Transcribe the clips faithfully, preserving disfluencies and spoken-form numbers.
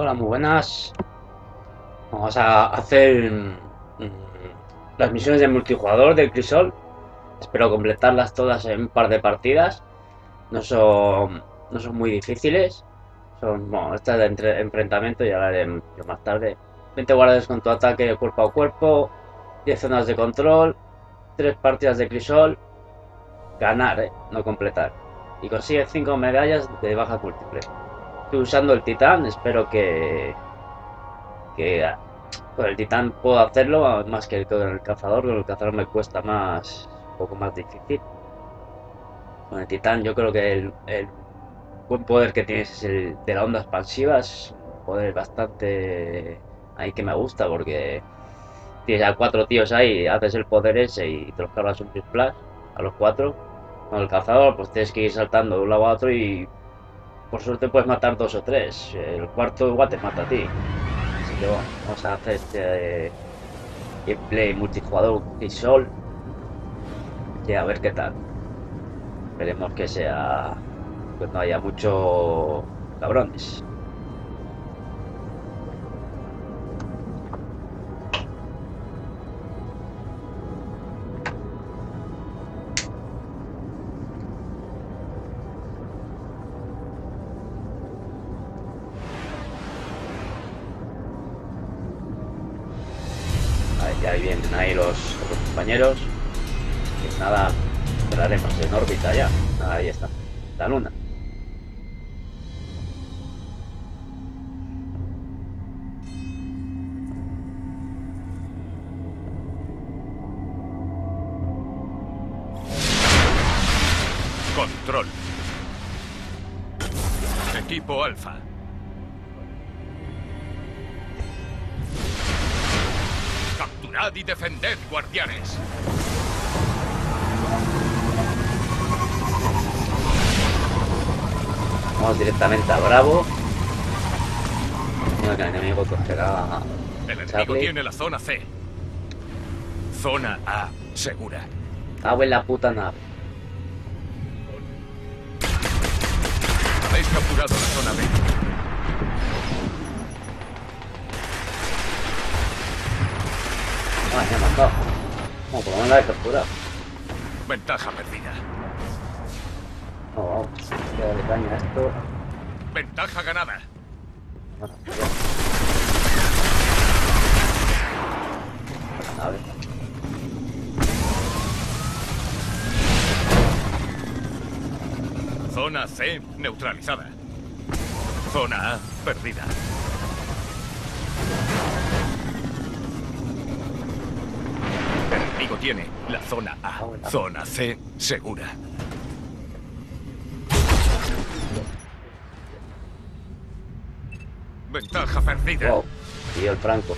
Hola, muy buenas. Vamos a hacer mm, las misiones de multijugador del Crisol. Espero completarlas todas en un par de partidas. No son, no son muy difíciles. Son, bueno, estas de entre, enfrentamiento ya la haré yo más tarde. veinte guardias con tu ataque de cuerpo a cuerpo. diez zonas de control. tres partidas de Crisol. Ganar, eh, no completar. Y consigue cinco medallas de baja múltiple. Estoy usando el titán, espero que, que con el titán puedo hacerlo más que con el cazador, con el cazador me cuesta más, un poco más difícil. Con el titán yo creo que el, el buen poder que tienes es el de la onda expansiva, es un poder bastante ahí que me gusta porque tienes a cuatro tíos ahí, haces el poder ese y te los cargas un splash a los cuatro. Con el cazador pues tienes que ir saltando de un lado a otro y por suerte puedes matar dos o tres, el cuarto igual te mata a ti. Así que bueno, vamos a hacer este gameplay multijugador Crisol y a ver qué tal. Esperemos que sea, que no haya muchos cabrones. Ya vienen ahí los, los compañeros. Y nada, entraremos en órbita ya. Ahí está, la luna. Control. Equipo Alfa. Capturad y defended, guardianes. Vamos directamente a Bravo. Mira que el enemigo cogerá. El enemigo tiene la zona C. Zona A segura. Cago en la puta nave. Habéis capturado la zona B. Ah, me ha matado. No, por lo menos la he capturado. Ventaja perdida. No, vamos. Voy a darle caña a esto. Ventaja ganada. Bueno, a ver. Zona C neutralizada. Zona A perdida. Amigo tiene la zona A, zona C segura. Ventaja perdida. Wow, y el franco.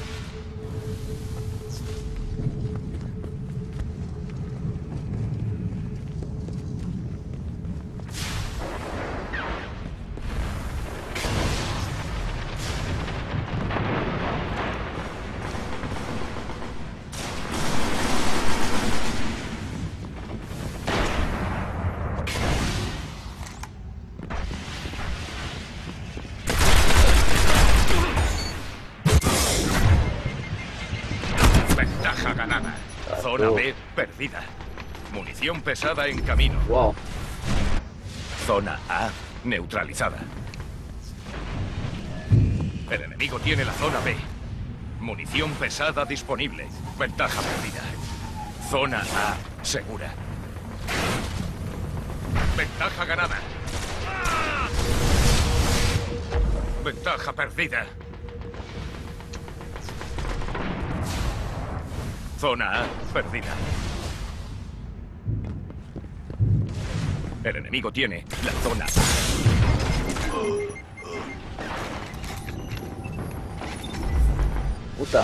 Zona B perdida. Munición pesada en camino. Wow. Zona A neutralizada. El enemigo tiene la zona B. Munición pesada disponible. Ventaja perdida. Zona A segura. Ventaja ganada. Ventaja perdida. Zona A perdida. El enemigo tiene la zona A. Puta.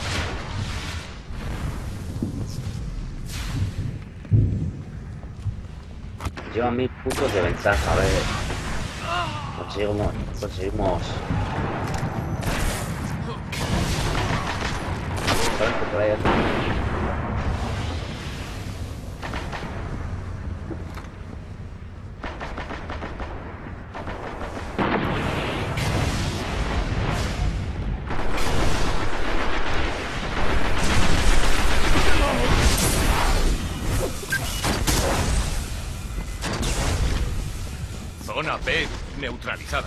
Lleva mil puntos de ventaja, a ver. Conseguimos. Conseguimos. B neutralizada.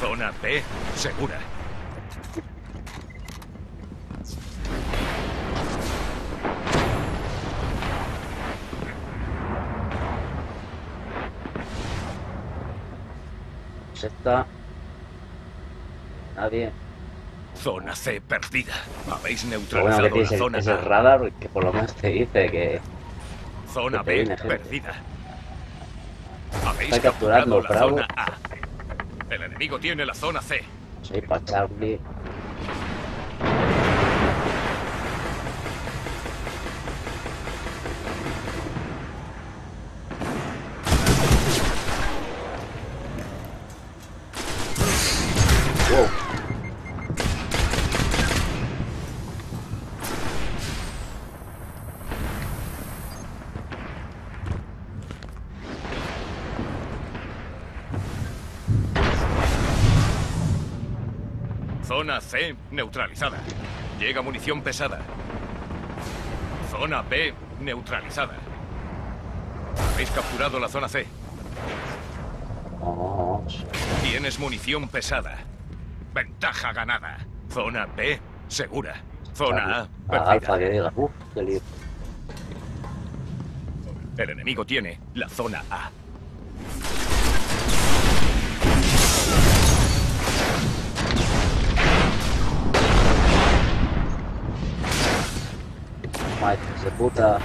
Zona B segura. Se está... Nadie. Zona C perdida. Habéis neutralizado bueno, que te dice, la zona es el radar que por lo menos te dice que... Zona que B perdida. Habéis está capturando la bravo. Zona A. El enemigo tiene la zona C. Soy para Charlie. Zona C neutralizada. Llega munición pesada. Zona B neutralizada. Habéis capturado la zona C. Tienes munición pesada. Ventaja ganada. Zona B segura. Zona A perdida. El enemigo tiene la zona A. Madre de puta.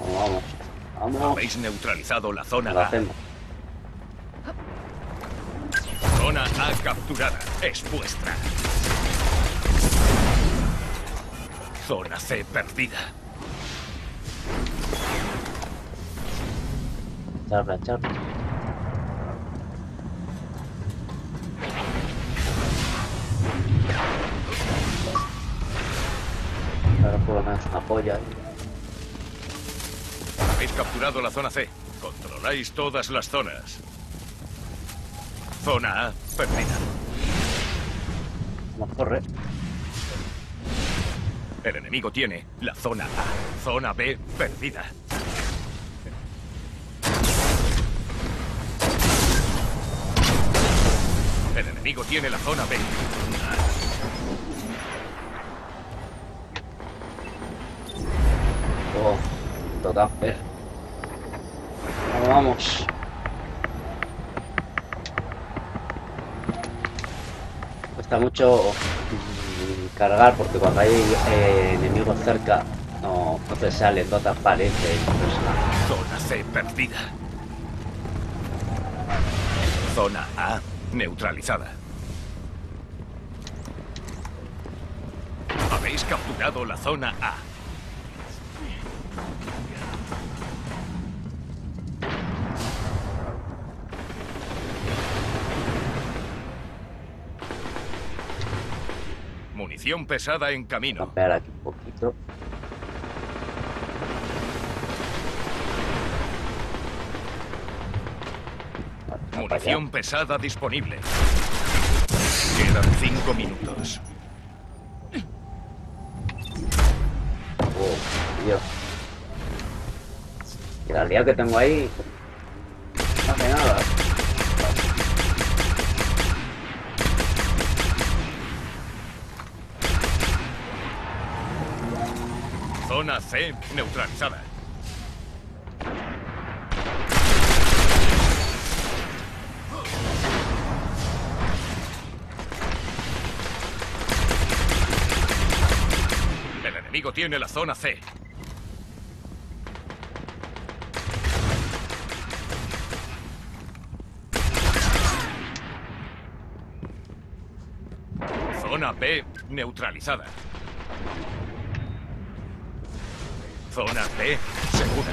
Vamos, vamos. Habéis neutralizado la zona A. Zona A capturada. Es vuestra. Zona C perdida. Charla, charla. Ahora por lo menos una polla. Habéis capturado la zona C. Controláis todas las zonas. Zona A perdida. Vamos, corre. El enemigo tiene la zona A. Zona B perdida. El enemigo tiene la zona B. Oh, total, eh. Vamos. Cuesta mucho cargar porque cuando hay eh, enemigos cerca no, no te sale, no te aparece. Zona C perdida. Zona A neutralizada. Habéis capturado la zona A. Munición pesada en camino. Voy a esperar aquí un poquito. Munición pesada disponible. Quedan cinco minutos. Oh, Dios. Y la liada que tengo ahí. No hace nada. Zona C neutralizada. El enemigo tiene la zona C. Zona B neutralizada. Zona B segura.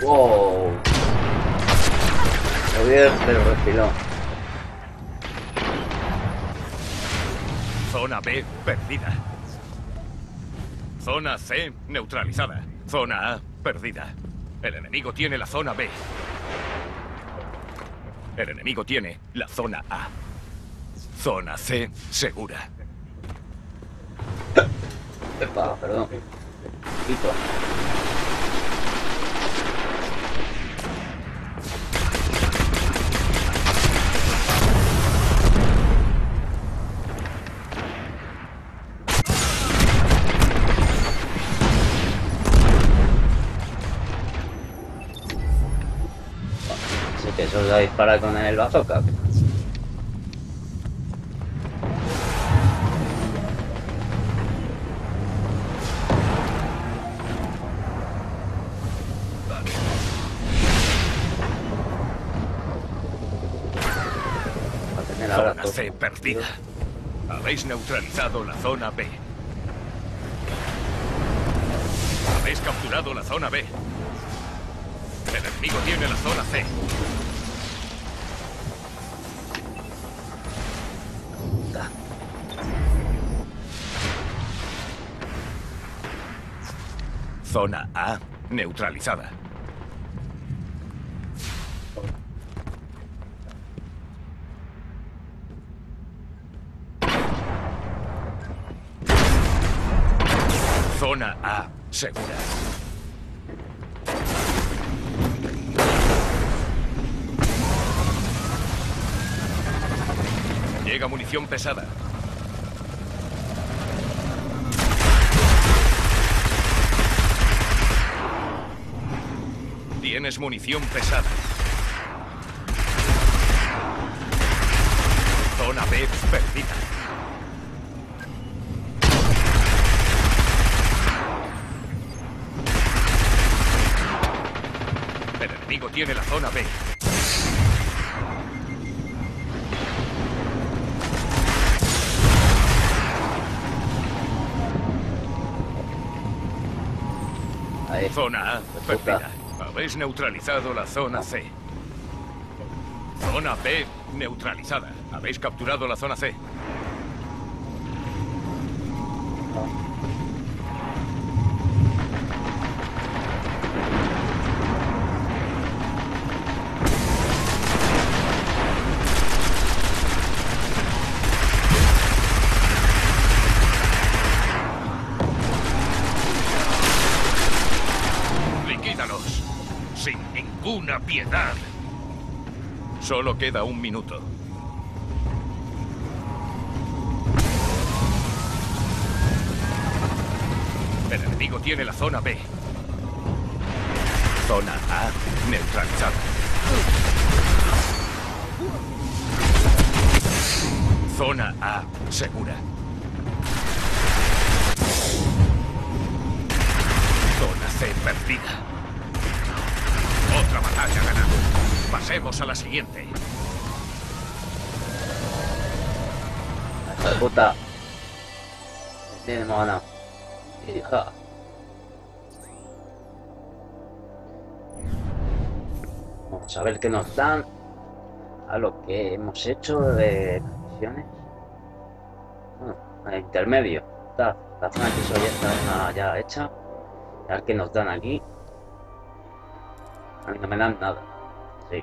Wow. Lo bien, pero respiró. Zona B perdida. Zona C neutralizada. Zona A perdida. El enemigo tiene la zona B. El enemigo tiene la zona A. Zona C segura. Epa, perdón. Eso os va a disparar con el bazooka. Zona C perdida. Habéis neutralizado la zona B. Habéis capturado la zona B. El enemigo tiene la zona C. Zona A neutralizada. Zona A segura. Llega munición pesada. Tienes munición pesada. Zona B perdida. El enemigo tiene la zona B. Ahí. Zona A perdida. Habéis neutralizado la zona C. Zona B neutralizada. Habéis capturado la zona C. Liquídalos. Sin ninguna piedad. Solo queda un minuto. El enemigo tiene la zona B. Zona A neutralizada. Zona A segura. Zona C perdida. Otra batalla ganada. Pasemos a la siguiente. ¡Hasta puta! Tenemos ganado. Hija. Vamos a ver qué nos dan a lo que hemos hecho de misiones. Bueno, el intermedio. Está, la zona que soy está ya hecha. A ver qué nos dan aquí. A mí no me dan nada. Sí.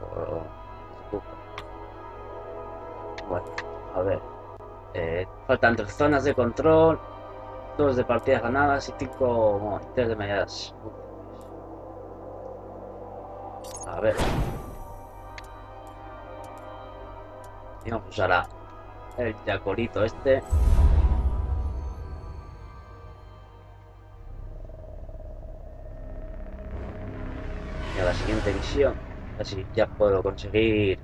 Por... Bueno, a ver. Eh, faltan tres zonas de control, dos de partidas ganadas y cinco... Bueno, tres de medidas. A ver. Y vamos a usar a el yacorito este. A la siguiente misión, así ya puedo conseguir,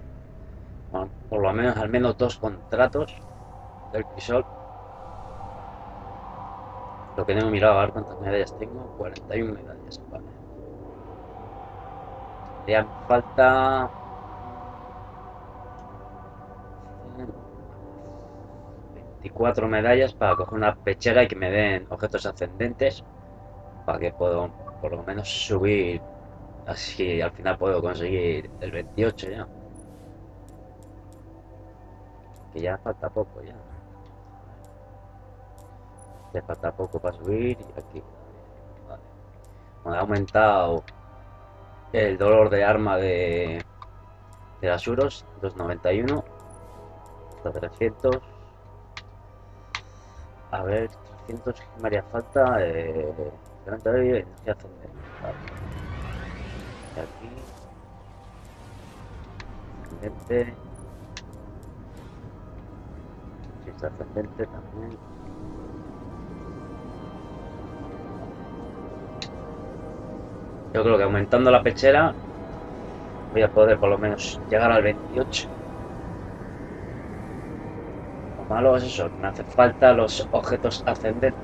bueno, por lo menos al menos dos contratos del Crisol. Lo que no he mirado, a ver cuántas medallas tengo. Cuarenta y una medallas, vale. Ya falta veinticuatro medallas para coger una pechera y que me den objetos ascendentes para que puedo por lo menos subir. Así que al final puedo conseguir el veintiocho ya. Que ya falta poco ya. le falta poco para subir y aquí, vale. Bueno, ha aumentado el dolor de arma de, de las Uros, doscientos noventa y uno hasta trescientos. A ver, trescientos que me haría falta, eh, vale. Y aquí ascendente, si está ascendente también. Yo creo que aumentando la pechera voy a poder por lo menos llegar al veintiocho. Lo malo es eso, que me hacen falta los objetos ascendentes.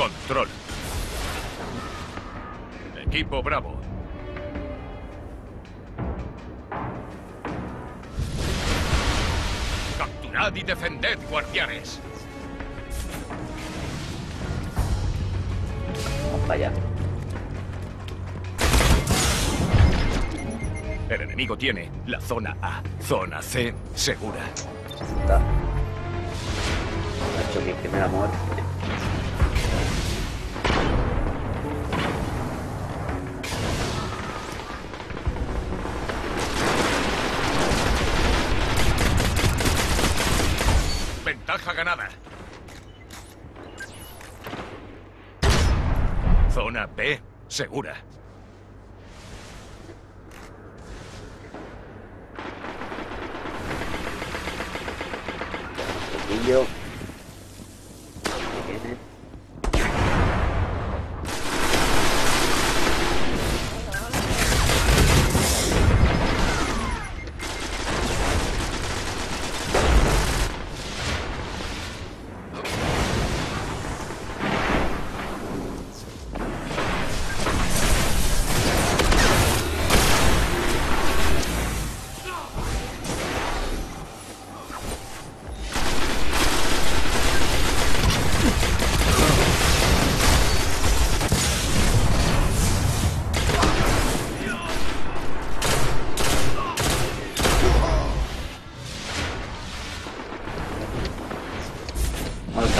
Control. Equipo Bravo. Capturad y defended, guardianes. Vamos allá. El enemigo tiene la zona A. Zona C segura. Está. Ha hecho mi primera muerte. Ventaja ganada. Zona B segura. Yo.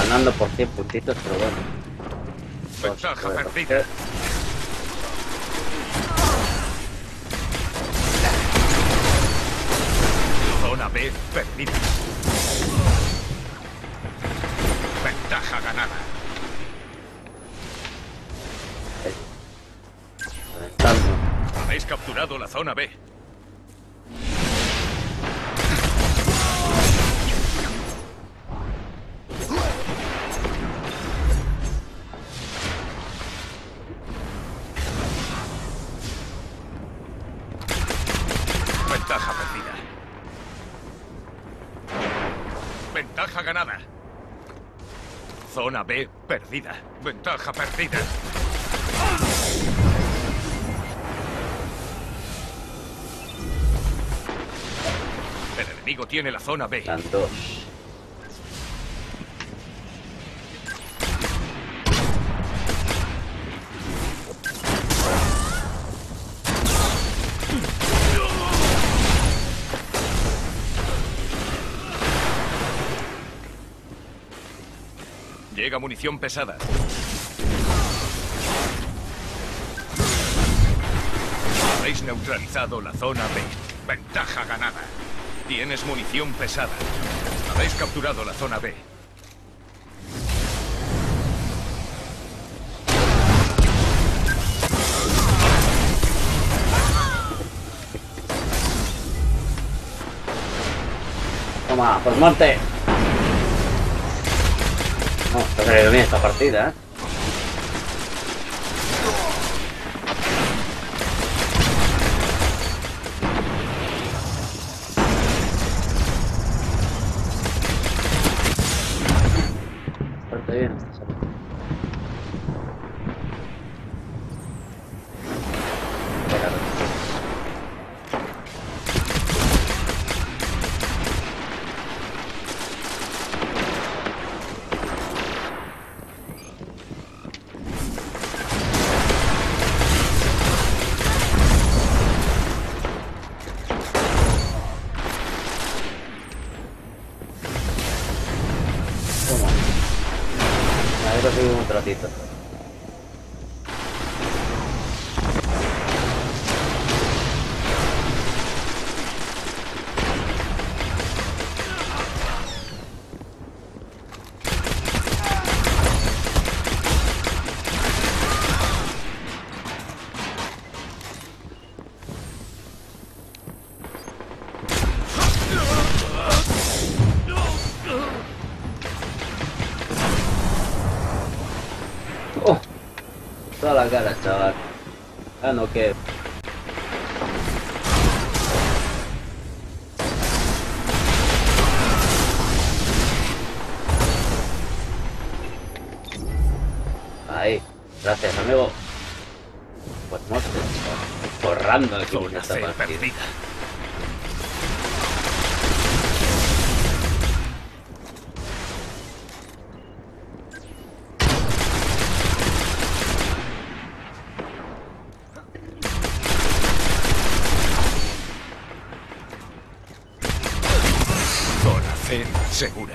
Ganando por cien puntitos, pero bueno. Ventaja perdida. Zona B perdida. Ventaja ganada. Reventando. Habéis capturado la zona B. Ventaja perdida. Ventaja ganada. Zona B perdida. Ventaja perdida. El enemigo tiene la zona B. Tantos. Llega munición pesada. Habéis neutralizado la zona B. Ventaja ganada. Tienes munición pesada. Habéis capturado la zona B. Toma, por muerte. No, está saliendo bien esta partida, ¿eh? Bastante bien esta salida. ratito. Toda la cara, chaval. Ah, no, que... Ahí. Gracias, amigo. Pues no, borrando aquí en esta partida. Segura.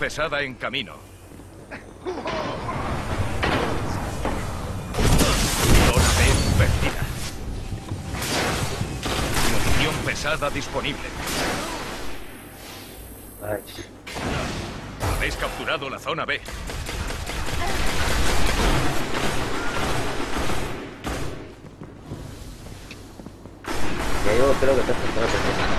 Pesada en camino. Munición perdida. Munición pesada disponible. Ay. Habéis capturado la zona B. Ya yo creo que te has capturado perfectamente.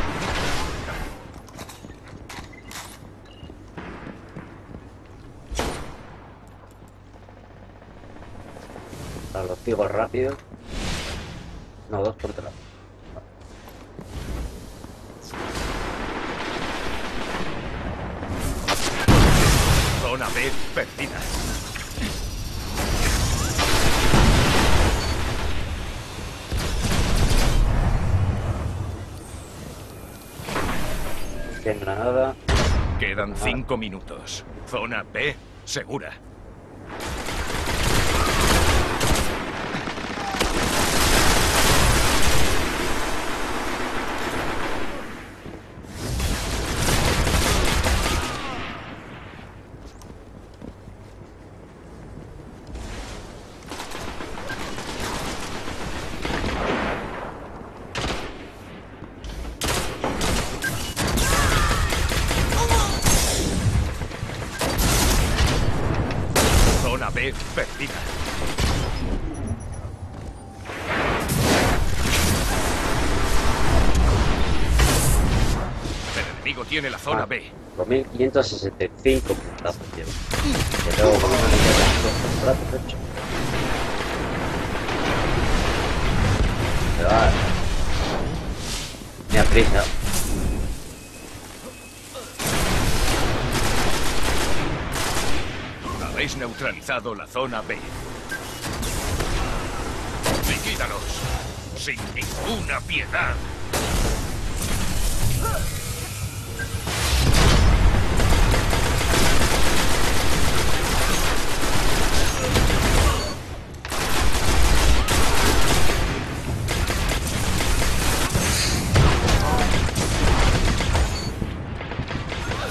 Los pigos rápido. No, dos por tres. Zona B perdida. Sin granada. Quedan ah. cinco minutos. Zona B segura. Perdida. El enemigo tiene la zona ah, B. dos mil quinientos sesenta y cinco puntazos llevo. Que tengo como una niña de hecho. Se va. Me aprisa. Habéis neutralizado la zona B. Liquídalos sin ninguna piedad.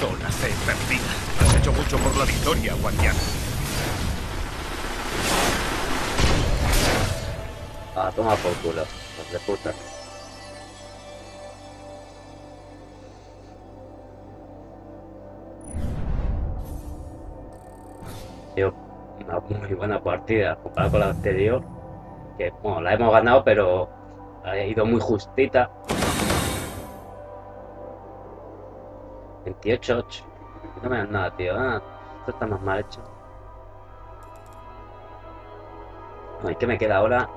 Zona C perdida. Has hecho mucho por la victoria, guardián. Ah, toma por culo, los de puta. Tío, una muy buena partida comparada con la anterior. Que bueno, la hemos ganado, pero ha ido muy justita. veintiocho ocho. No me dan nada, tío. Ah, esto está más mal hecho. Ay, ¿qué me queda ahora?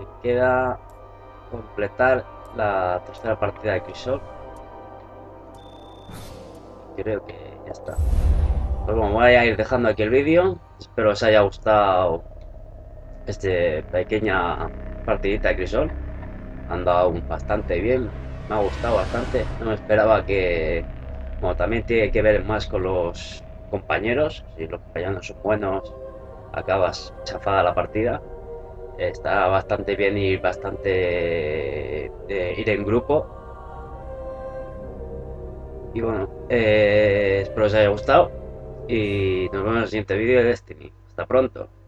Me queda completar la tercera partida de Crisol. Creo que ya está. Pues bueno, voy a ir dejando aquí el vídeo. Espero os haya gustado este pequeña partidita de Crisol. Han dado bastante bien. Me ha gustado bastante. No me esperaba que... Bueno, también tiene que ver más con los compañeros. Si los compañeros son buenos, acabas chafada la partida. Está bastante bien ir bastante eh, ir en grupo. Y bueno, eh, espero os haya gustado y nos vemos en el siguiente vídeo de Destiny. Hasta pronto.